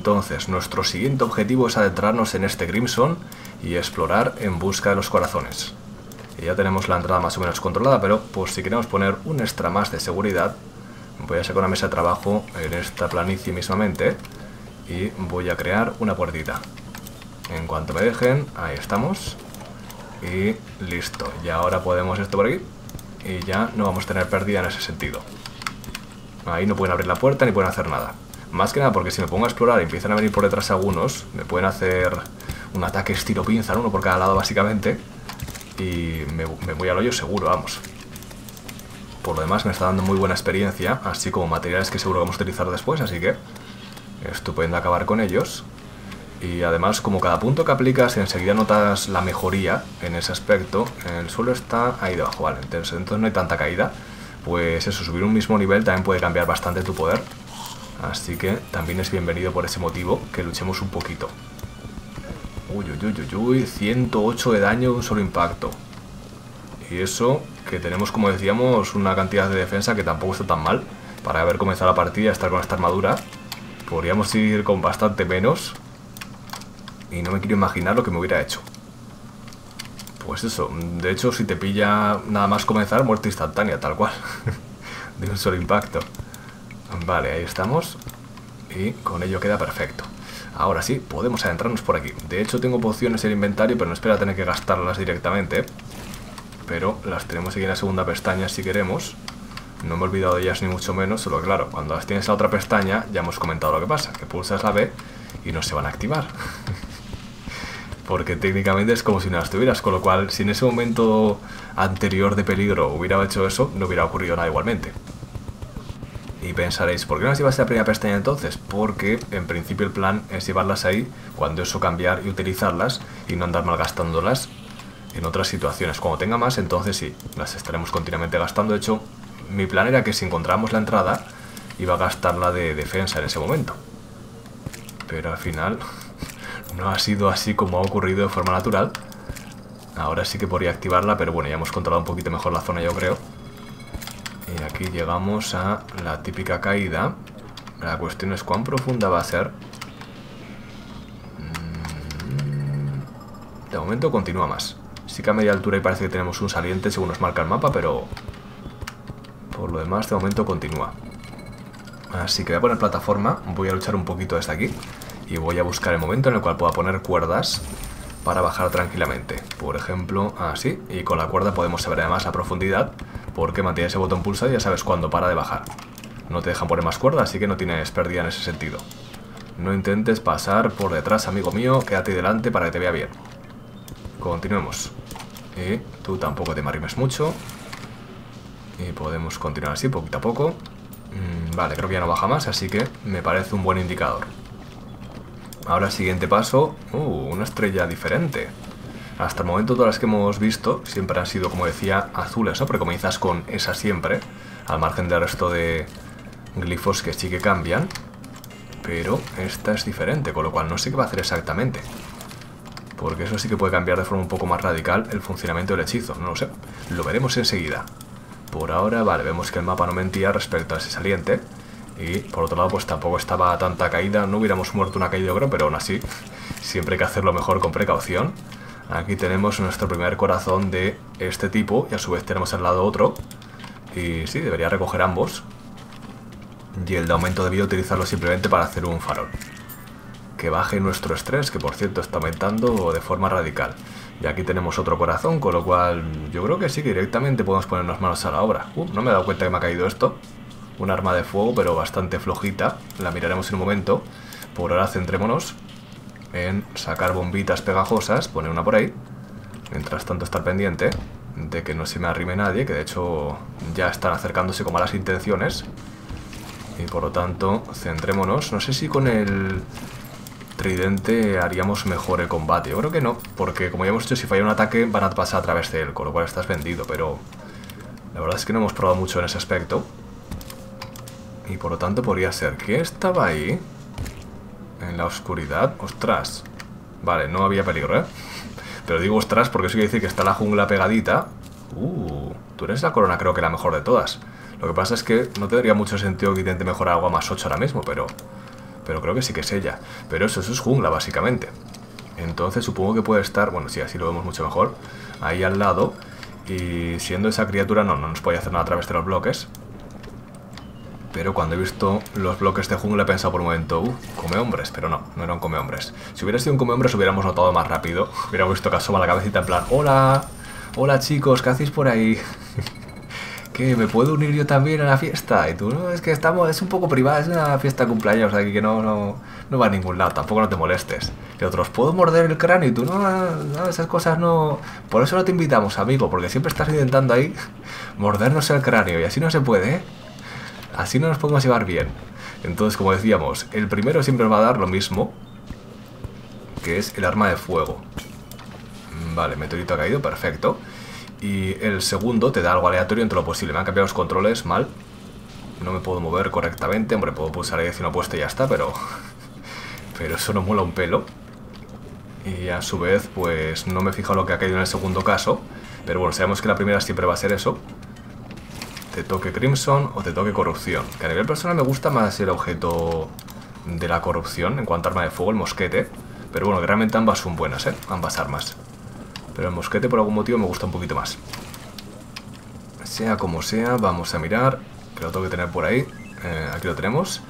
Entonces, nuestro siguiente objetivo es adentrarnos en este Crimson y explorar en busca de los corazones. Y ya tenemos la entrada más o menos controlada, pero pues si queremos poner un extra más de seguridad, voy a sacar una mesa de trabajo en esta planicie mismamente y voy a crear una puertita. En cuanto me dejen, ahí estamos. Y listo. Y ahora podemos esto por aquí y ya no vamos a tener pérdida en ese sentido. Ahí no pueden abrir la puerta ni pueden hacer nada. Más que nada porque si me pongo a explorar y empiezan a venir por detrás algunos, me pueden hacer un ataque estilo pinza, uno por cada lado básicamente. Y me voy al hoyo seguro, vamos. Por lo demás me está dando muy buena experiencia, así como materiales que seguro vamos a utilizar después, así que estupendo acabar con ellos. Y además, como cada punto que aplicas enseguida notas la mejoría en ese aspecto. El suelo está ahí debajo, vale, entonces no hay tanta caída. Pues eso, subir un mismo nivel también puede cambiar bastante tu poder. Así que también es bienvenido por ese motivo que luchemos un poquito. Uy, uy, uy, uy, uy, 108 de daño de un solo impacto. Y eso que tenemos, como decíamos, una cantidad de defensa que tampoco está tan mal. Para haber comenzado la partida, estar con esta armadura, podríamos ir con bastante menos. Y no me quiero imaginar lo que me hubiera hecho. Pues eso, de hecho si te pilla nada más comenzar, muerte instantánea, tal cual. De un solo impacto. Vale, ahí estamos. Y con ello queda perfecto. Ahora sí, podemos adentrarnos por aquí. De hecho tengo pociones en el inventario, pero no espero tener que gastarlas directamente. Pero las tenemos aquí en la segunda pestaña si queremos. No me he olvidado de ellas ni mucho menos, solo claro, cuando las tienes en la otra pestaña ya hemos comentado lo que pasa, que pulsas la B y no se van a activar. Porque técnicamente es como si no las tuvieras, con lo cual si en ese momento anterior de peligro hubiera hecho eso, no hubiera ocurrido nada igualmente. Y pensaréis, ¿por qué no las llevas a la primera pestaña entonces? Porque en principio el plan es llevarlas ahí, cuando eso cambiar y utilizarlas, y no andar malgastándolas en otras situaciones. Cuando tenga más, entonces sí, las estaremos continuamente gastando. De hecho, mi plan era que si encontramos la entrada, iba a gastarla de defensa en ese momento. Pero al final no ha sido así como ha ocurrido de forma natural. Ahora sí que podría activarla, pero bueno, ya hemos controlado un poquito mejor la zona, yo creo. Y aquí llegamos a la típica caída. La cuestión es cuán profunda va a ser. De momento continúa más. Sí que a media altura y parece que tenemos un saliente según nos marca el mapa, pero por lo demás de momento continúa. Así que voy a poner plataforma, voy a luchar un poquito desde aquí y voy a buscar el momento en el cual pueda poner cuerdas para bajar tranquilamente. Por ejemplo, así, y con la cuerda podemos saber además la profundidad, porque mantienes ese botón pulsado y ya sabes cuándo para de bajar. No te dejan poner más cuerda, así que no tienes pérdida en ese sentido. No intentes pasar por detrás, amigo mío, quédate delante para que te vea bien. Continuemos. Y tú tampoco te marimes mucho. Y podemos continuar así, poquito a poco. Vale, creo que ya no baja más, así que me parece un buen indicador. Ahora siguiente paso, una estrella diferente. Hasta el momento todas las que hemos visto siempre han sido, como decía, azules, ¿no? Porque comienzas con esa siempre, al margen del resto de glifos que sí que cambian. Pero esta es diferente, con lo cual no sé qué va a hacer exactamente. Porque eso sí que puede cambiar de forma un poco más radical el funcionamiento del hechizo, no lo sé. Lo veremos enseguida. Por ahora, vale, vemos que el mapa no mentía respecto a ese saliente. Y por otro lado, pues tampoco estaba tanta caída. No hubiéramos muerto una caída, yo creo, pero aún así siempre hay que hacerlo mejor con precaución. Aquí tenemos nuestro primer corazón de este tipo y a su vez tenemos al lado otro. Y sí, debería recoger ambos. Y el de aumento debía utilizarlo simplemente para hacer un farol. Que baje nuestro estrés, que por cierto está aumentando de forma radical. Y aquí tenemos otro corazón, con lo cual yo creo que sí que directamente podemos ponernos manos a la obra. No me he dado cuenta que me ha caído esto. Un arma de fuego, pero bastante flojita. La miraremos en un momento. Por ahora centrémonos en sacar bombitas pegajosas, poner una por ahí. Mientras tanto estar pendiente de que no se me arrime nadie, que de hecho ya están acercándose con malas intenciones. Y por lo tanto, centrémonos. No sé si con el tridente haríamos mejor el combate. Yo creo que no, porque como ya hemos dicho, si falla un ataque van a pasar a través de él, con lo cual estás vendido, pero la verdad es que no hemos probado mucho en ese aspecto. Y por lo tanto podría ser que estaba ahí en la oscuridad. ¡Ostras! Vale, no había peligro, ¿eh? Pero digo ostras porque eso quiere decir que está la jungla pegadita. Tú eres la corona, creo que la mejor de todas. Lo que pasa es que no tendría mucho sentido que intente mejorar algo a más 8 ahora mismo, pero pero creo que sí que es ella. Pero eso es jungla, básicamente. Entonces supongo que puede estar, bueno, sí, así lo vemos mucho mejor, ahí al lado. Y siendo esa criatura, no nos puede hacer nada a través de los bloques. Pero cuando he visto los bloques de jungla he pensado por un momento, come hombres, pero no era un come hombres. Si hubiera sido un come hombres hubiéramos notado más rápido. Hubiéramos visto que asoma la cabecita en plan, hola, hola chicos, ¿qué hacéis por ahí? ¿Qué, me puedo unir yo también a la fiesta? Y tú, no, es que estamos, es un poco privada, es una fiesta de cumpleaños, aquí que no va a ningún lado, tampoco no te molestes. Y otros, ¿puedo morder el cráneo? Y tú, no, esas cosas no... Por eso no te invitamos, amigo, porque siempre estás intentando ahí mordernos el cráneo y así no se puede, ¿eh? Así no nos podemos llevar bien. Entonces, como decíamos, el primero siempre va a dar lo mismo, que es el arma de fuego. Vale, meteorito ha caído, perfecto. Y el segundo te da algo aleatorio entre lo posible. Me han cambiado los controles, mal. No me puedo mover correctamente. Hombre, puedo pulsar la dirección opuesta y ya está, pero... pero eso no mola un pelo. Y a su vez, pues no me he fijado lo que ha caído en el segundo caso. Pero bueno, sabemos que la primera siempre va a ser eso. Te toque Crimson o te toque Corrupción. Que a nivel personal me gusta más el objeto de la corrupción en cuanto a arma de fuego, el mosquete. Pero bueno, que realmente ambas son buenas, ¿eh? Ambas armas. Pero el mosquete por algún motivo me gusta un poquito más. Sea como sea, vamos a mirar. Que lo tengo que tener por ahí. Aquí lo tenemos.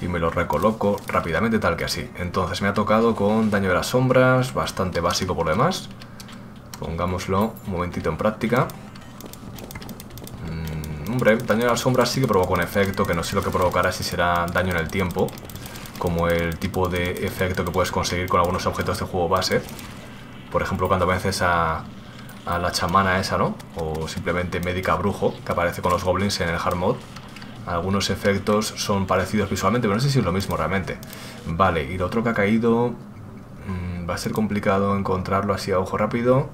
Y me lo recoloco rápidamente tal que así. Entonces me ha tocado con daño de las sombras. Bastante básico por lo demás. Pongámoslo un momentito en práctica. Hombre, daño de las sombras sí que provoca un efecto, que no sé lo que provocará, si será daño en el tiempo, como el tipo de efecto que puedes conseguir con algunos objetos de juego base. Por ejemplo, cuando vences a la chamana esa, ¿no? O simplemente médica brujo, que aparece con los goblins en el hard mod. Algunos efectos son parecidos visualmente, pero no sé si es lo mismo realmente. Vale, y lo otro que ha caído... va a ser complicado encontrarlo así a ojo rápido.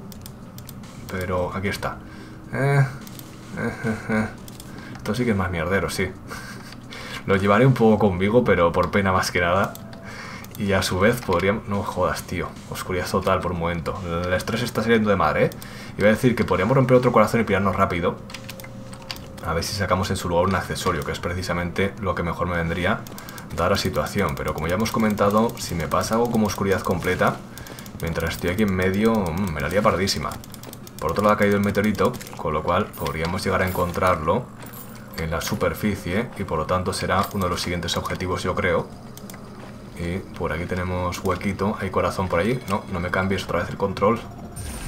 Pero aquí está. Esto sí que es más mierdero, sí. Lo llevaré un poco conmigo, pero por pena más que nada. Y a su vez podríamos... No jodas, tío. Oscuridad total por un momento. El estrés está saliendo de madre, ¿eh? Iba a decir que podríamos romper otro corazón y pirarnos rápido. A ver si sacamos en su lugar un accesorio, que es precisamente lo que mejor me vendría dada la situación. Pero como ya hemos comentado, si me pasa algo como oscuridad completa, mientras estoy aquí en medio, me la haría pardísima. Por otro lado ha caído el meteorito, con lo cual podríamos llegar a encontrarlo en la superficie y por lo tanto será uno de los siguientes objetivos, yo creo. Y por aquí tenemos huequito, hay corazón por allí. No me cambies otra vez el control.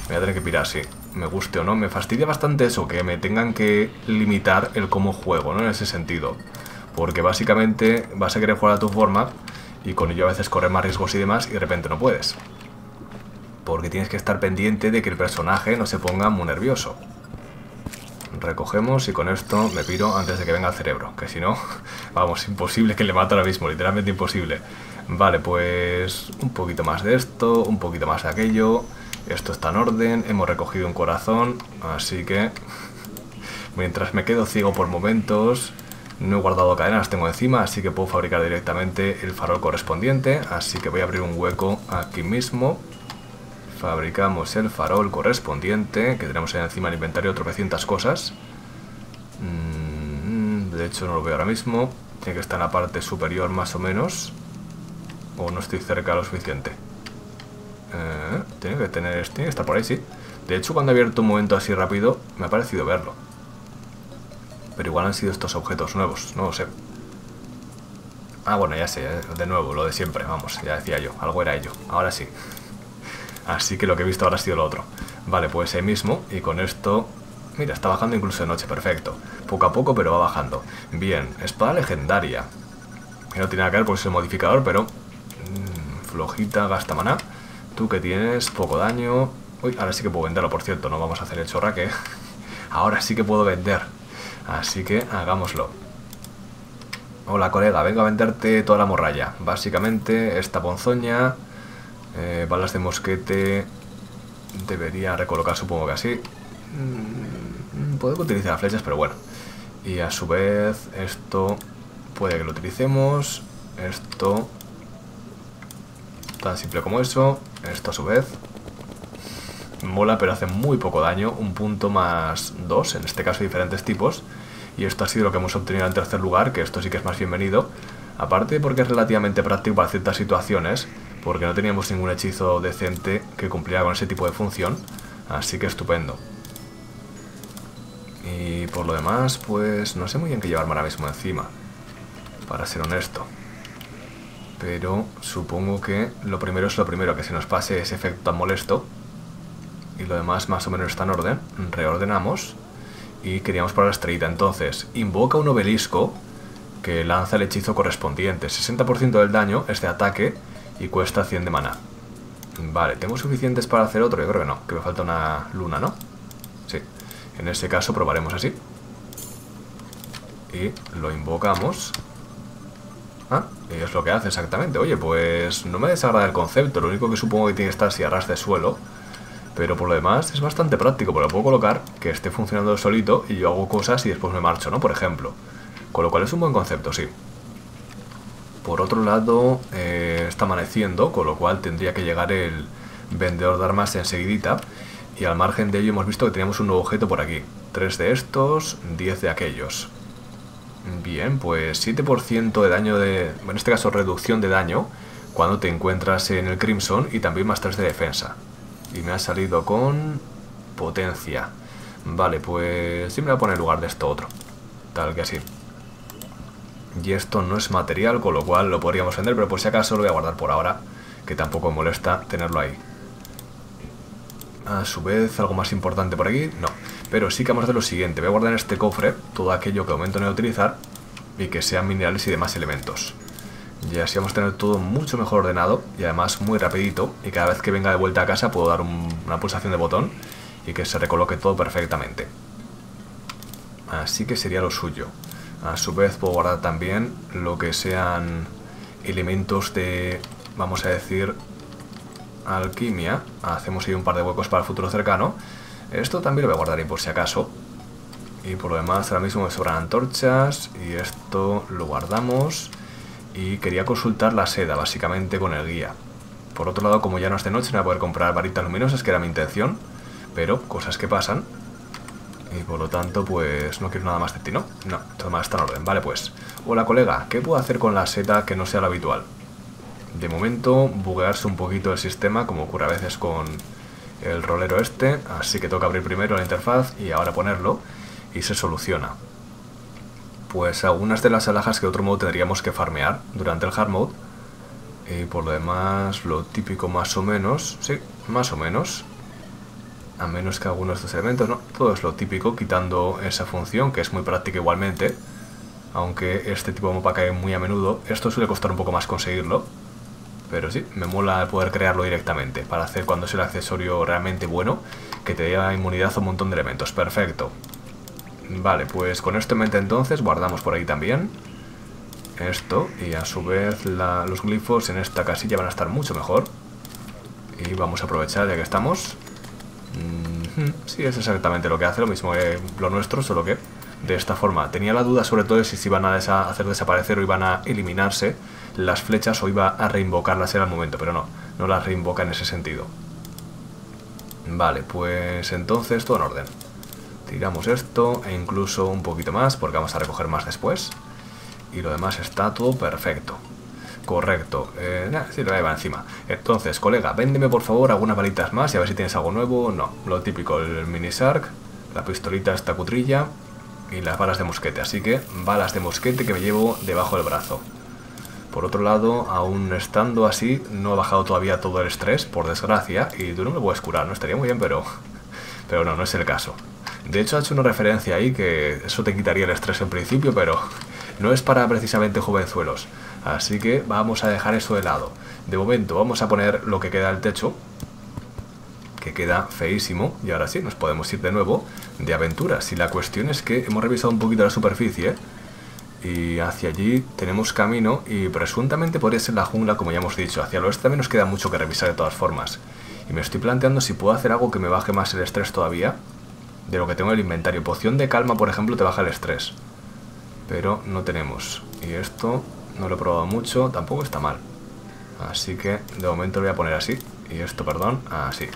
Me voy a tener que pirar, sí, me guste o no. Me fastidia bastante eso, que me tengan que limitar el cómo juego, ¿no? En ese sentido, porque básicamente vas a querer jugar a tu forma y con ello a veces correr más riesgos y demás, y de repente no puedes, porque tienes que estar pendiente de que el personaje no se ponga muy nervioso. Recogemos y con esto me piro antes de que venga el cerebro, que si no, vamos, imposible que le mate ahora mismo, literalmente imposible. Vale, pues un poquito más de esto, un poquito más de aquello. Esto está en orden, hemos recogido un corazón, así que mientras me quedo ciego por momentos, no he guardado cadenas, tengo encima, así que puedo fabricar directamente el farol correspondiente. Así que voy a abrir un hueco aquí mismo. Fabricamos el farol correspondiente, que tenemos ahí encima en el inventario tropecientas cosas. De hecho no lo veo ahora mismo. Tiene que estar en la parte superior más o menos. O no estoy cerca lo suficiente. Tiene que estar por ahí, sí. De hecho cuando he abierto un momento así rápido me ha parecido verlo. Pero igual han sido estos objetos nuevos, no lo sé. Ah, bueno, ya sé, de nuevo, lo de siempre, vamos, ya decía yo, algo era ello, ahora sí. Así que lo que he visto ahora ha sido lo otro. Vale, pues ahí mismo. Y con esto... mira, está bajando incluso de noche, perfecto. Poco a poco, pero va bajando. Bien, espada legendaria. Que no tiene nada que ver porque es el modificador, pero... flojita, gasta maná. Tú que tienes poco daño... uy, ahora sí que puedo venderlo, por cierto. No vamos a hacer el chorraque. Ahora sí que puedo vender. Así que hagámoslo. Hola, colega. Vengo a venderte toda la morralla. Básicamente, esta ponzoña... balas de mosquete debería recolocar, supongo que así. Puedo que utilice las flechas, pero bueno. Y a su vez, esto puede que lo utilicemos. Esto, tan simple como eso. Esto a su vez mola, pero hace muy poco daño. Un punto más dos, en este caso diferentes tipos. Y esto ha sido lo que hemos obtenido en tercer lugar, que esto sí que es más bienvenido. Aparte porque es relativamente práctico para ciertas situaciones, porque no teníamos ningún hechizo decente que cumpliera con ese tipo de función, así que estupendo. Y por lo demás, pues no sé muy bien qué llevarme ahora mismo encima, para ser honesto. Pero supongo que lo primero es lo primero, que se nos pase ese efecto tan molesto. Y lo demás más o menos está en orden. Reordenamos. Y queríamos para la estrellita. Entonces, invoca un obelisco que lanza el hechizo correspondiente. 60% del daño es de ataque y cuesta 100 de maná. Vale, ¿tengo suficientes para hacer otro? Yo creo que no, que me falta una luna, ¿no? Sí, en este caso probaremos así. Y lo invocamos. Ah, y es lo que hace exactamente. Oye, pues no me desagrada el concepto. Lo único que supongo que tiene que estar si a ras de suelo. Pero por lo demás es bastante práctico, porque lo puedo colocar que esté funcionando solito y yo hago cosas y después me marcho, ¿no? Por ejemplo. Con lo cual es un buen concepto, sí. Por otro lado, está amaneciendo, con lo cual tendría que llegar el vendedor de armas enseguidita. Y al margen de ello hemos visto que tenemos un nuevo objeto por aquí. 3 de estos, 10 de aquellos. Bien, pues 7% de daño de... En este caso, reducción de daño cuando te encuentras en el Crimson y también más 3 de defensa. Y me ha salido con potencia. Vale, pues sí me voy a poner en lugar de esto otro. Tal que así. Y esto no es material, con lo cual lo podríamos vender, pero por si acaso lo voy a guardar por ahora, que tampoco me molesta tenerlo ahí. A su vez, ¿algo más importante por aquí? No. Pero sí que vamos a hacer lo siguiente. Voy a guardar en este cofre todo aquello que de momento no voy a utilizar y que sean minerales y demás elementos. Y así vamos a tener todo mucho mejor ordenado y además muy rapidito, y cada vez que venga de vuelta a casa puedo dar una pulsación de botón y que se recoloque todo perfectamente. Así que sería lo suyo. A su vez puedo guardar también lo que sean elementos de, vamos a decir, alquimia. Hacemos ahí un par de huecos para el futuro cercano. Esto también lo voy a guardar ahí por si acaso. Y por lo demás ahora mismo me sobran antorchas y esto lo guardamos. Y quería consultar la seda, básicamente, con el guía. Por otro lado, como ya no es de noche, no voy a poder comprar varitas luminosas, que era mi intención. Pero, cosas que pasan. Y por lo tanto, pues, no quiero nada más de ti, ¿no? No, todo más está en orden. Vale, pues. Hola, colega. ¿Qué puedo hacer con la seda que no sea lo habitual? De momento, buguearse un poquito el sistema, como ocurre a veces con el rolero este. Así que toca abrir primero la interfaz y ahora ponerlo. Y se soluciona. Pues algunas de las alhajas que de otro modo tendríamos que farmear durante el hard mode. Y por lo demás, lo típico más o menos. Sí, más o menos. A menos que algunos de estos elementos, no. Todo es lo típico, quitando esa función, que es muy práctica igualmente. Aunque este tipo de mapa cae muy a menudo. Esto suele costar un poco más conseguirlo. Pero sí, me mola poder crearlo directamente. Para hacer cuando es el accesorio realmente bueno, que te dé inmunidad a un montón de elementos. Perfecto. Vale, pues con esto en mente entonces guardamos por ahí también esto, y a su vez los glifos en esta casilla van a estar mucho mejor. Y vamos a aprovechar ya que estamos. Sí, es exactamente lo que hace, lo mismo que lo nuestro, solo que de esta forma. Tenía la duda sobre todo de si se iban a hacer desaparecer o iban a eliminarse las flechas o iba a reinvocarlas en el momento, pero no, no las reinvoca en ese sentido. Vale, pues entonces todo en orden. Tiramos esto e incluso un poquito más porque vamos a recoger más después. Y lo demás está todo perfecto. Correcto. Sí, lo lleva encima. Entonces, colega, véndeme por favor algunas balitas más y a ver si tienes algo nuevo. No, lo típico, el Mini Shark, la pistolita esta cutrilla y las balas de mosquete. Así que balas de mosquete que me llevo debajo del brazo. Por otro lado, aún estando así, no he bajado todavía todo el estrés, por desgracia. Y tú no me puedes curar, no estaría muy bien, pero no, no es el caso. De hecho ha hecho una referencia ahí que eso te quitaría el estrés en principio, pero no es para precisamente jovenzuelos. Así que vamos a dejar eso de lado. De momento vamos a poner lo que queda del techo, que queda feísimo. Y ahora sí, nos podemos ir de nuevo de aventuras. Y la cuestión es que hemos revisado un poquito la superficie y hacia allí tenemos camino y presuntamente podría ser la jungla, como ya hemos dicho. Hacia el oeste también nos queda mucho que revisar de todas formas. Y me estoy planteando si puedo hacer algo que me baje más el estrés todavía de lo que tengo en el inventario. Poción de calma, por ejemplo, te baja el estrés. Pero no tenemos. Y esto no lo he probado mucho. Tampoco está mal. Así que de momento lo voy a poner así. y esto, perdón. Ah, sí.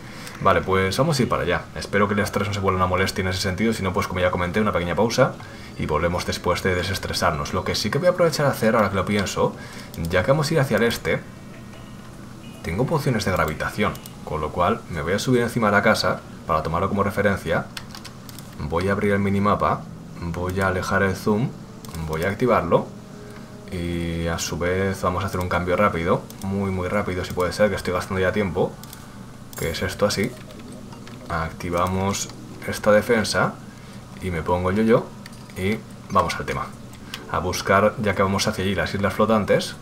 Vale, pues vamos a ir para allá. Espero que el estrés no se vuelva una molestia en ese sentido. Si no, pues como ya comenté, una pequeña pausa y volvemos después de desestresarnos. Lo que sí que voy a aprovechar a hacer, ahora que lo pienso, ya que vamos a ir hacia el este, tengo pociones de gravitación, con lo cual me voy a subir encima de la casa para tomarlo como referencia. Voy a abrir el minimapa, voy a alejar el zoom, voy a activarlo. Y a su vez vamos a hacer un cambio rápido, muy rápido si puede ser, que estoy gastando ya tiempo. Que es esto así. Activamos esta defensa y me pongo yo y vamos al tema. A buscar, ya que vamos hacia allí, las islas flotantes.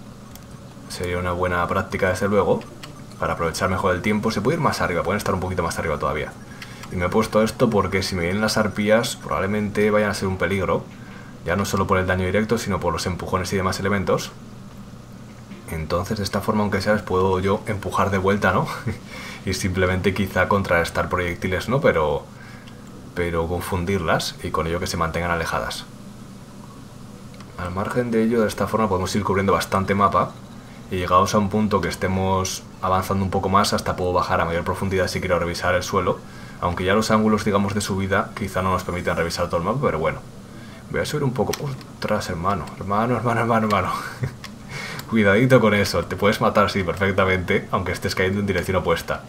Sería una buena práctica desde luego, para aprovechar mejor el tiempo. Se puede ir más arriba, pueden estar un poquito más arriba todavía. Y me he puesto esto porque si me vienen las arpías probablemente vayan a ser un peligro. Ya no solo por el daño directo, sino por los empujones y demás elementos. Entonces, de esta forma, aunque sea, les puedo yo empujar de vuelta, ¿no? Y simplemente quizá contrarrestar proyectiles, ¿no? Pero confundirlas y con ello que se mantengan alejadas. Al margen de ello, de esta forma podemos ir cubriendo bastante mapa. Y llegados a un punto que estemos avanzando un poco más, hasta puedo bajar a mayor profundidad si quiero revisar el suelo. Aunque ya los ángulos, digamos, de subida quizá no nos permitan revisar todo el mapa, pero bueno. Voy a subir un poco. Ostras, hermano. Cuidadito con eso. Te puedes matar, sí, perfectamente, aunque estés cayendo en dirección opuesta.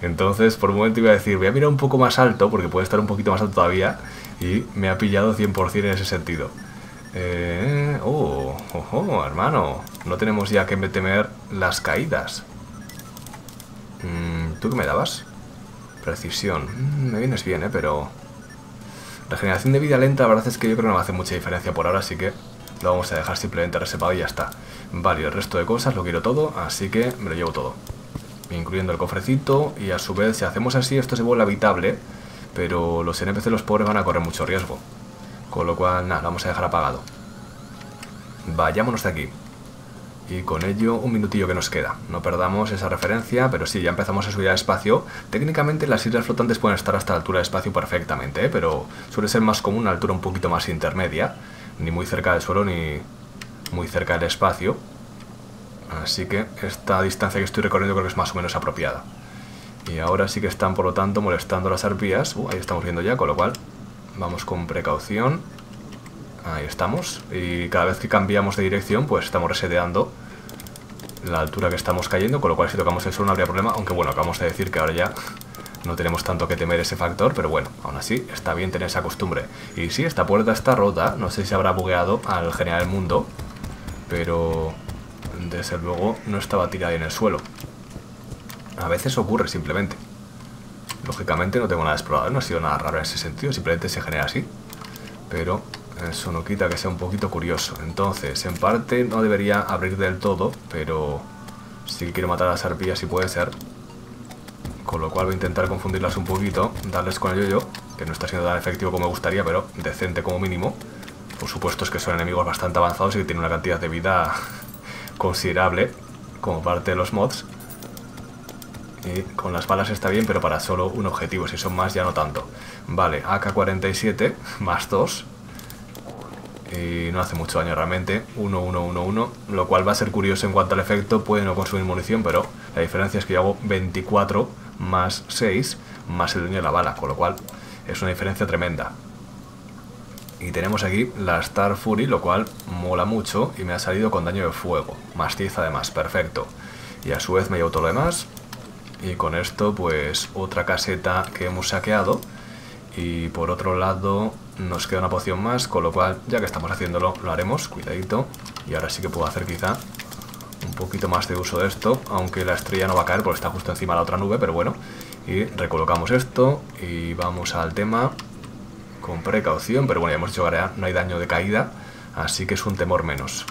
Entonces, por un momento iba a decir, voy a mirar un poco más alto, porque puede estar un poquito más alto todavía. Y me ha pillado 100% en ese sentido. Hermano. No tenemos ya que temer las caídas. ¿Tú qué me dabas? Precisión. Me vienes bien, pero... Regeneración de vida lenta, la verdad es que yo creo que no me hace mucha diferencia por ahora, así que lo vamos a dejar simplemente reservado y ya está. Vale, el resto de cosas lo quiero todo, así que me lo llevo todo. Incluyendo el cofrecito, y a su vez, si hacemos así, esto se vuelve habitable, pero los NPC, los pobres, van a correr mucho riesgo. Con lo cual, nada, lo vamos a dejar apagado. Vayámonos de aquí. Y con ello, un minutillo que nos queda. No perdamos esa referencia, pero sí, ya empezamos a subir al espacio. Técnicamente las islas flotantes pueden estar hasta la altura del espacio perfectamente, ¿eh? Pero suele ser más común una altura un poquito más intermedia. Ni muy cerca del suelo, ni muy cerca del espacio. Así que esta distancia que estoy recorriendo creo que es más o menos apropiada. Y ahora sí que están, por lo tanto, molestando las arpías. Ahí estamos viendo ya, con lo cual vamos con precaución. Ahí estamos, y cada vez que cambiamos de dirección pues estamos reseteando la altura que estamos cayendo, con lo cual si tocamos el suelo no habría problema, aunque bueno, acabamos de decir que ahora ya no tenemos tanto que temer ese factor, pero bueno, aún así está bien tener esa costumbre. Y sí, esta puerta está rota, no sé si habrá bugueado al generar el mundo, pero desde luego no estaba tirada en el suelo. A veces ocurre simplemente. Lógicamente no tengo nada explorado, no ha sido nada raro en ese sentido, simplemente se genera así, pero... eso no quita que sea un poquito curioso. Entonces, en parte no debería abrir del todo, pero sí quiero matar a las arpías si puede ser. Con lo cual voy a intentar confundirlas un poquito, darles con el yoyo, que no está siendo tan efectivo como me gustaría, pero decente como mínimo. Por supuesto es que son enemigos bastante avanzados y que tienen una cantidad de vida considerable como parte de los mods. Y con las balas está bien, pero para solo un objetivo, si son más ya no tanto. Vale, AK-47, más 2. Y no hace mucho daño realmente. 1, 1, 1, 1. Lo cual va a ser curioso en cuanto al efecto. Puede no consumir munición, pero la diferencia es que yo hago 24 más 6 más el daño de la bala, con lo cual es una diferencia tremenda. Y tenemos aquí la Star Fury, lo cual mola mucho. Y me ha salido con daño de fuego más 10 además, perfecto. Y a su vez me llevo todo lo demás. Y con esto pues otra caseta que hemos saqueado. Y por otro lado nos queda una poción más, con lo cual ya que estamos haciéndolo lo haremos, cuidadito. Y ahora sí que puedo hacer quizá un poquito más de uso de esto, aunque la estrella no va a caer porque está justo encima de la otra nube, pero bueno. Y recolocamos esto y vamos al tema con precaución, pero bueno, ya hemos dicho que no hay daño de caída, así que es un temor menos.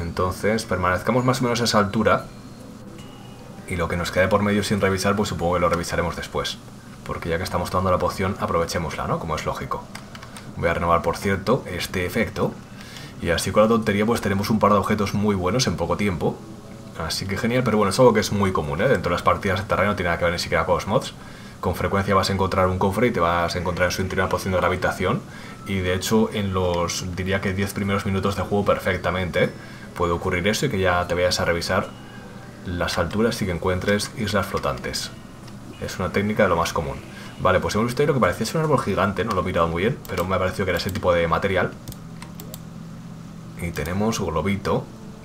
Entonces permanezcamos más o menos a esa altura y lo que nos quede por medio sin revisar pues supongo que lo revisaremos después. Porque ya que estamos tomando la poción, aprovechémosla, ¿no? Como es lógico. Voy a renovar, por cierto, este efecto. Y así con la tontería, pues tenemos un par de objetos muy buenos en poco tiempo. Así que genial, pero bueno, es algo que es muy común, ¿eh? Dentro de las partidas de Terraria no tiene nada que ver ni siquiera con los mods. Con frecuencia vas a encontrar un cofre y te vas a encontrar en su interior una poción de gravitación. Y de hecho, en los, diría que 10 primeros minutos de juego perfectamente, puede ocurrir eso y que ya te vayas a revisar las alturas y que encuentres islas flotantes. Es una técnica de lo más común. Vale, pues hemos visto ahí lo que parecía ser un árbol gigante. No lo he mirado muy bien, pero me ha parecido que era ese tipo de material. Y tenemos un globito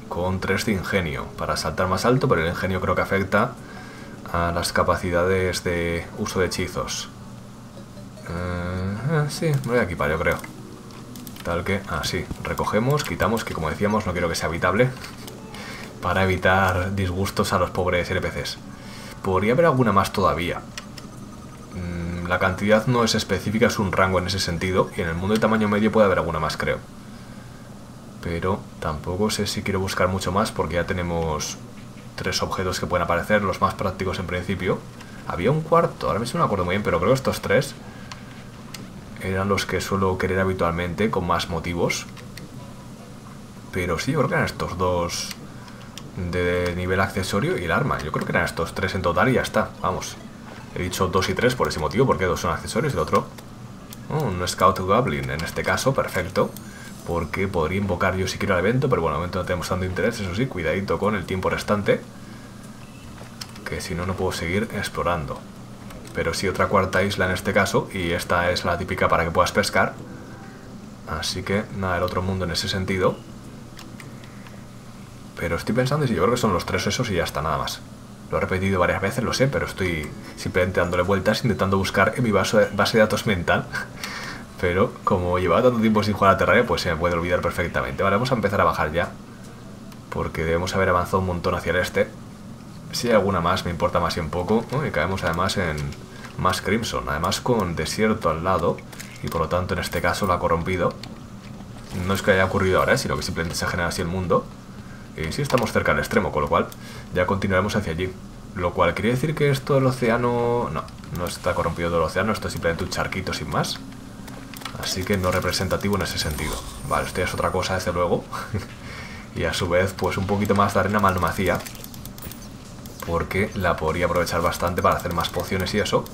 con 3 de ingenio para saltar más alto, pero el ingenio creo que afecta a las capacidades de uso de hechizos. Sí, me voy a equipar, yo creo. Tal que, así, recogemos, quitamos, que como decíamos, no quiero que sea habitable, para evitar disgustos a los pobres NPCs. Podría haber alguna más todavía. La cantidad no es específica, es un rango en ese sentido, y en el mundo de tamaño medio puede haber alguna más, creo. Pero tampoco sé si quiero buscar mucho más, porque ya tenemos 3 objetos que pueden aparecer, los más prácticos en principio. Había un cuarto, ahora mismo no me acuerdo muy bien, pero creo que estos 3 eran los que suelo querer habitualmente, con más motivos. Pero sí, yo creo que eran estos 2 de nivel accesorio y el arma. Yo creo que eran estos 3 en total y ya está, vamos. He dicho 2 y 3 por ese motivo, porque 2 son accesorios y el otro... un Scout Goblin en este caso, perfecto. Porque podría invocar yo si quiero al evento, pero bueno, de momento no tenemos tanto interés, eso sí, cuidadito con el tiempo restante. Que si no, no puedo seguir explorando. Pero sí, otra cuarta isla en este caso, y esta es la típica para que puedas pescar. Así que nada, el otro mundo en ese sentido. Pero estoy pensando, y yo creo que son los 3 esos y ya está, nada más. Lo he repetido varias veces, lo sé, pero estoy simplemente dándole vueltas, intentando buscar en mi base de datos mental. Pero como llevaba tanto tiempo sin jugar a Terraria, pues se me puede olvidar perfectamente. Vale, vamos a empezar a bajar ya, porque debemos haber avanzado un montón hacia el este. Si hay alguna más, me importa más y un poco. Y caemos además en más Crimson, además con desierto al lado, y por lo tanto en este caso lo ha corrompido. No es que haya ocurrido ahora, sino que simplemente se ha generado así el mundo. Y sí, estamos cerca del extremo, con lo cual ya continuaremos hacia allí. Lo cual quiere decir que esto del océano... No, no está corrompido todo el océano, esto es simplemente un charquito sin más. Así que no representativo en ese sentido. Vale, esto ya es otra cosa, desde luego. Y a su vez, pues un poquito más de arena mal no me hacía, porque la podría aprovechar bastante para hacer más pociones y eso.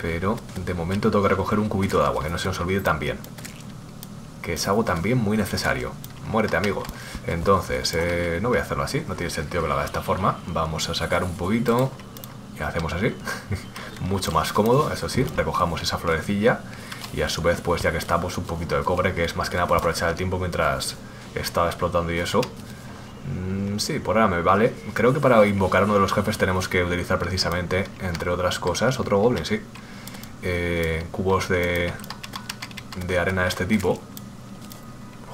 Pero de momento tengo que recoger un cubito de agua, que no se nos olvide también. Que es algo también muy necesario. Muérete, amigo. Entonces, no voy a hacerlo así, no tiene sentido que lo haga de esta forma. Vamos a sacar un poquito y hacemos así. Mucho más cómodo, eso sí, recojamos esa florecilla. Y a su vez, pues ya que estamos, un poquito de cobre, que es más que nada por aprovechar el tiempo mientras estaba explotando y eso. Sí, por ahora me vale. Creo que para invocar a uno de los jefes tenemos que utilizar precisamente, entre otras cosas, otro goblin, sí. Cubos de arena de este tipo,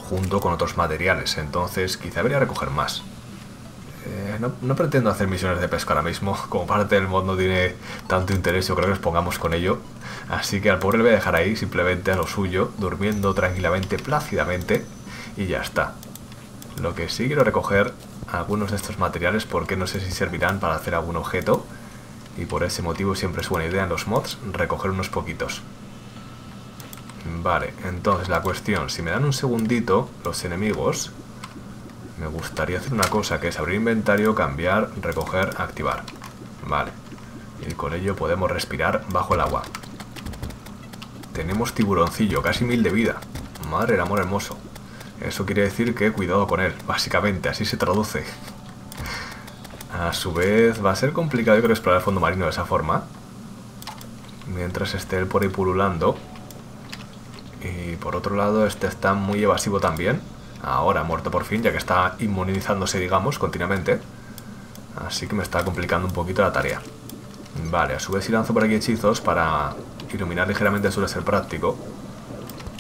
junto con otros materiales, entonces quizá debería recoger más. No pretendo hacer misiones de pesca ahora mismo, como parte del mod no tiene tanto interés, yo creo que nos pongamos con ello. Así que al pobre le voy a dejar ahí, simplemente a lo suyo, durmiendo tranquilamente, plácidamente, y ya está. Lo que sí quiero recoger algunos de estos materiales, porque no sé si servirán para hacer algún objeto, y por ese motivo siempre es buena idea en los mods recoger unos poquitos. Vale, entonces la cuestión, si me dan un segundito los enemigos, me gustaría hacer una cosa, que es abrir inventario, cambiar, recoger, activar. Vale, y con ello podemos respirar bajo el agua. Tenemos tiburoncillo, casi 1000 de vida. Madre del amor hermoso. Eso quiere decir que cuidado con él, básicamente, así se traduce. A su vez va a ser complicado, yo creo, explorar el fondo marino de esa forma, mientras esté él por ahí pululando. Y por otro lado, este está muy evasivo también. Ahora ha muerto por fin, ya que está inmunizándose, digamos, continuamente. Así que me está complicando un poquito la tarea. Vale, a su vez si lanzo por aquí hechizos para iluminar ligeramente suele ser práctico.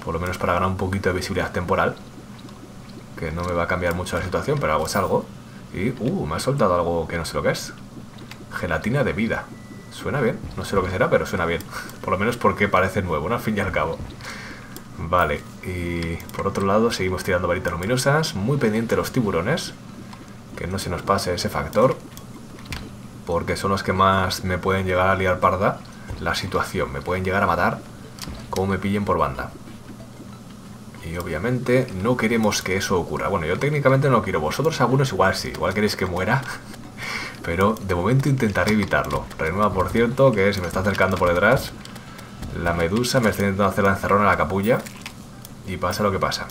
Por lo menos para ganar un poquito de visibilidad temporal, que no me va a cambiar mucho la situación, pero algo es algo. Y, me ha soltado algo que no sé lo que es. Gelatina de vida. Suena bien, no sé lo que será, pero suena bien. Por lo menos porque parece nuevo, ¿no? Al fin y al cabo. Vale, y por otro lado seguimos tirando varitas luminosas, muy pendiente los tiburones, que no se nos pase ese factor, porque son los que más me pueden llegar a liar parda la situación, me pueden llegar a matar como me pillen por banda. Y obviamente no queremos que eso ocurra, bueno, yo técnicamente no lo quiero, vosotros algunos igual sí, igual queréis que muera, pero de momento intentaré evitarlo. Renueva, por cierto, que se me está acercando por detrás. La medusa me está intentando hacer la encerrona a la capulla, y pasa lo que pasa.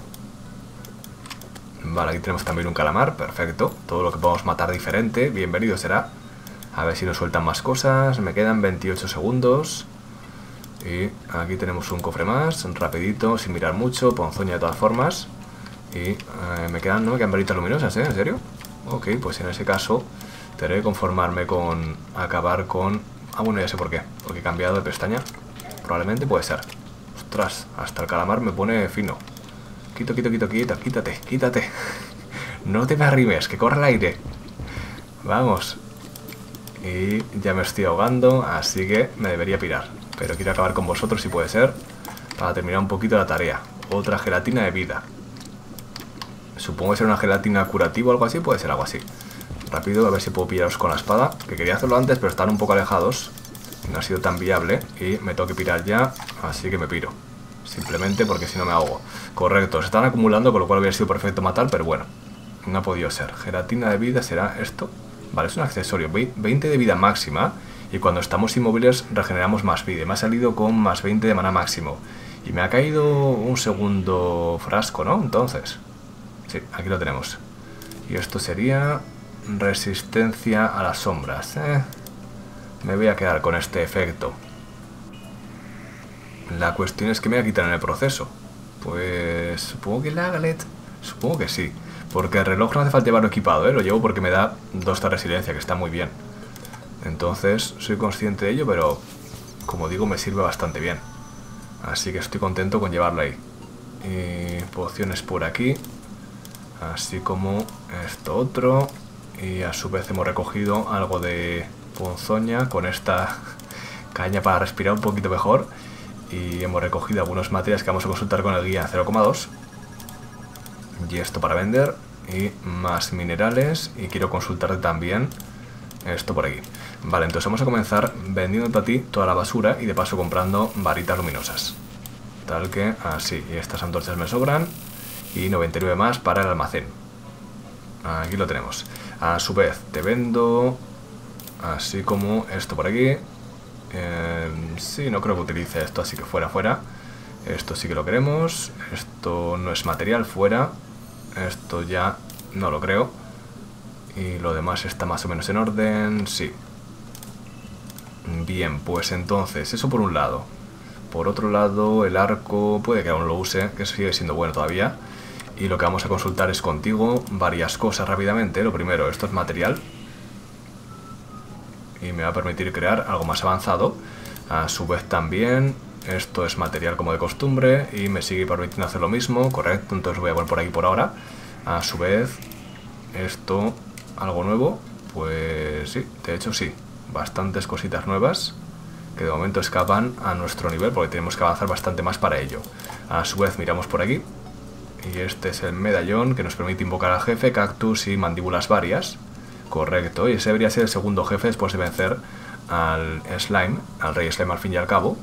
Vale, aquí tenemos también un calamar, perfecto. Todo lo que podamos matar diferente, bienvenido será. A ver si nos sueltan más cosas. Me quedan 28 segundos. Y aquí tenemos un cofre más, rapidito, sin mirar mucho, ponzoña de todas formas. Y no me quedan varitas luminosas, ¿eh? ¿En serio? Ok, pues en ese caso tendré que conformarme con acabar con... Ah, bueno, ya sé por qué. Porque he cambiado de pestaña. Probablemente puede ser. Ostras, hasta el calamar me pone fino. Quito, quito, quito, quito, quítate, quítate. No te me arrimes, que corre el aire. Vamos. Y ya me estoy ahogando, así que me debería pirar. Pero quiero acabar con vosotros si puede ser, para terminar un poquito la tarea. Otra gelatina de vida. Supongo que será una gelatina curativa o algo así, puede ser algo así. Rápido, a ver si puedo pillaros con la espada, que quería hacerlo antes, pero están un poco alejados. No ha sido tan viable y me tengo que pirar ya, así que me piro. Simplemente porque si no me ahogo. Correcto, se están acumulando, con lo cual hubiera sido perfecto matar, pero bueno, no ha podido ser. Gelatina de vida será esto. Vale, es un accesorio, 20 de vida máxima. Y cuando estamos inmóviles regeneramos más vida. Me ha salido con más 20 de maná máximo. Y me ha caído un segundo frasco, ¿no? Entonces, sí, aquí lo tenemos. Y esto sería resistencia a las sombras, ¿eh? Me voy a quedar con este efecto. La cuestión es que me voy a quitar en el proceso. Pues supongo que la galet. Supongo que sí. Porque el reloj no hace falta llevarlo equipado, ¿eh? Lo llevo porque me da 2 de resiliencia, que está muy bien. Entonces, soy consciente de ello, pero como digo, me sirve bastante bien. Así que estoy contento con llevarlo ahí. Y pociones por aquí. Así como esto otro. Y a su vez hemos recogido algo de ponzoña con esta caña para respirar un poquito mejor. Y hemos recogido algunos materiales que vamos a consultar con el guía 0,2. Y esto para vender. Y más minerales. Y quiero consultar también esto por aquí. Vale, entonces vamos a comenzar vendiendo a ti toda la basura y de paso comprando varitas luminosas. Tal que así. Y estas antorchas me sobran. Y 99 más para el almacén. Aquí lo tenemos. A su vez te vendo así como esto por aquí. Sí, no creo que utilice esto, así que fuera, fuera. Esto sí que lo queremos. Esto no es material, fuera. Esto ya no lo creo. Y lo demás está más o menos en orden, sí. Bien, pues entonces, eso por un lado. Por otro lado, el arco, puede que aún lo use, que sigue siendo bueno todavía. Y lo que vamos a consultar es contigo varias cosas rápidamente. Lo primero, esto es material. Y me va a permitir crear algo más avanzado. A su vez también, esto es material como de costumbre y me sigue permitiendo hacer lo mismo, correcto. Entonces voy a poner por aquí por ahora. A su vez, esto, algo nuevo, pues sí, de hecho sí. Bastantes cositas nuevas que de momento escapan a nuestro nivel porque tenemos que avanzar bastante más para ello. A su vez miramos por aquí. Y este es el medallón que nos permite invocar al jefe, cactus y mandíbulas varias. Correcto, y ese debería ser el segundo jefe después de vencer al slime, al rey slime al fin y al cabo.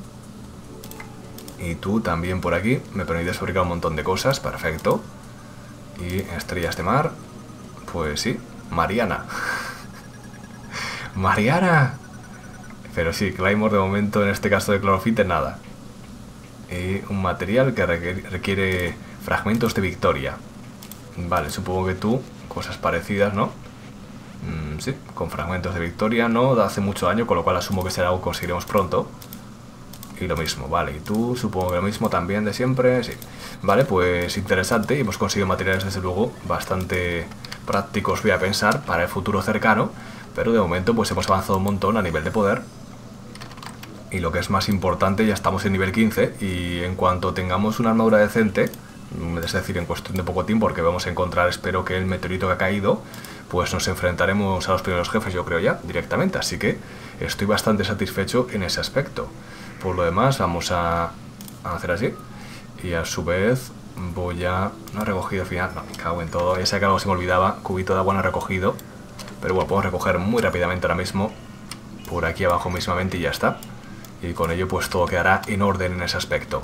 Y tú también por aquí, me permites fabricar un montón de cosas, perfecto. Y estrellas de mar, pues sí, Mariana. ¡Mariana! Pero sí, Claymore de momento en este caso de Clorofite nada. Y un material que requiere fragmentos de victoria. Vale, supongo que tú, cosas parecidas, ¿no? Sí, con fragmentos de victoria, no hace mucho daño, con lo cual asumo que será algo que conseguiremos pronto. Y lo mismo, vale, y tú supongo que lo mismo también de siempre, sí. Vale, pues interesante, hemos conseguido materiales desde luego bastante prácticos, voy a pensar, para el futuro cercano. Pero de momento pues hemos avanzado un montón a nivel de poder. Y lo que es más importante, ya estamos en nivel 15 y en cuanto tengamos una armadura decente, es decir, en cuestión de poco tiempo, porque vamos a encontrar, espero que el meteorito que ha caído, pues nos enfrentaremos a los primeros jefes, yo creo ya, directamente. Así que estoy bastante satisfecho en ese aspecto. Por lo demás, vamos a hacer así. Y a su vez voy a... No he recogido al final, no, me cago en todo. Ya sé que algo se me olvidaba, cubito de agua no he recogido. Pero bueno, podemos recoger muy rápidamente ahora mismo, por aquí abajo mismamente y ya está. Y con ello pues todo quedará en orden en ese aspecto.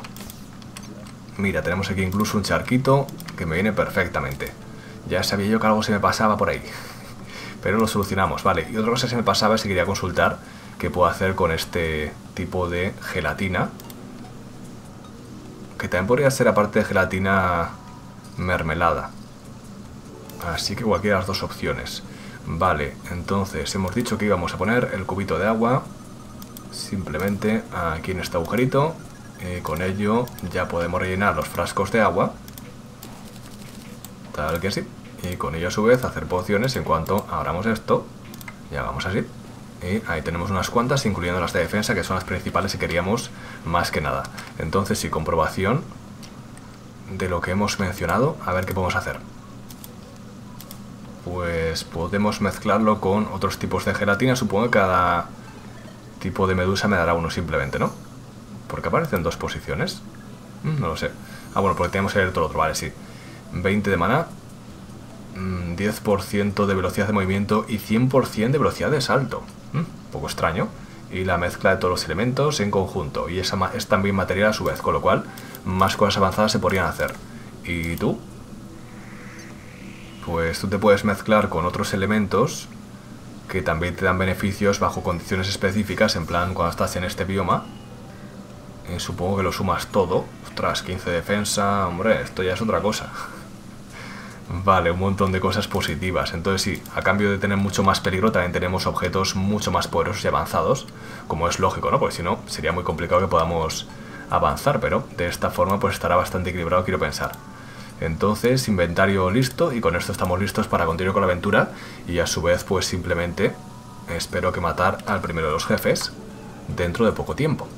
Mira, tenemos aquí incluso un charquito que me viene perfectamente. Ya sabía yo que algo se me pasaba por ahí. Pero lo solucionamos, vale. Y otra cosa que se me pasaba es que quería consultar qué puedo hacer con este tipo de gelatina. Que también podría ser, aparte de gelatina, mermelada. así que cualquiera de las dos opciones. Vale, entonces hemos dicho que íbamos a poner el cubito de agua simplemente aquí en este agujerito. Con ello ya podemos rellenar los frascos de agua, tal que sí. Y con ello a su vez hacer pociones en cuanto abramos esto. Y hagamos así. Y ahí tenemos unas cuantas, incluyendo las de defensa, que son las principales que queríamos más que nada. Entonces, y comprobación de lo que hemos mencionado, a ver qué podemos hacer. Pues podemos mezclarlo con otros tipos de gelatina. Supongo que cada tipo de medusa me dará uno simplemente, ¿no? Porque aparecen dos posiciones. No lo sé. Ah, bueno, porque tenemos el otro. Vale, sí. 20 de maná, 10% de velocidad de movimiento y 100% de velocidad de salto. Un poco extraño. Y la mezcla de todos los elementos en conjunto. Y esa es también material a su vez, con lo cual más cosas avanzadas se podrían hacer. ¿Y tú? Pues tú te puedes mezclar con otros elementos que también te dan beneficios bajo condiciones específicas, en plan cuando estás en este bioma. Y supongo que lo sumas todo. Ostras, 15 defensa, hombre, esto ya es otra cosa. Vale, un montón de cosas positivas. Entonces sí, a cambio de tener mucho más peligro, también tenemos objetos mucho más poderosos y avanzados, como es lógico, ¿no? Porque si no, sería muy complicado que podamos avanzar, pero de esta forma pues estará bastante equilibrado, quiero pensar. Entonces, inventario listo, y con esto estamos listos para continuar con la aventura. Y a su vez, pues simplemente espero que matar al primero de los jefes dentro de poco tiempo.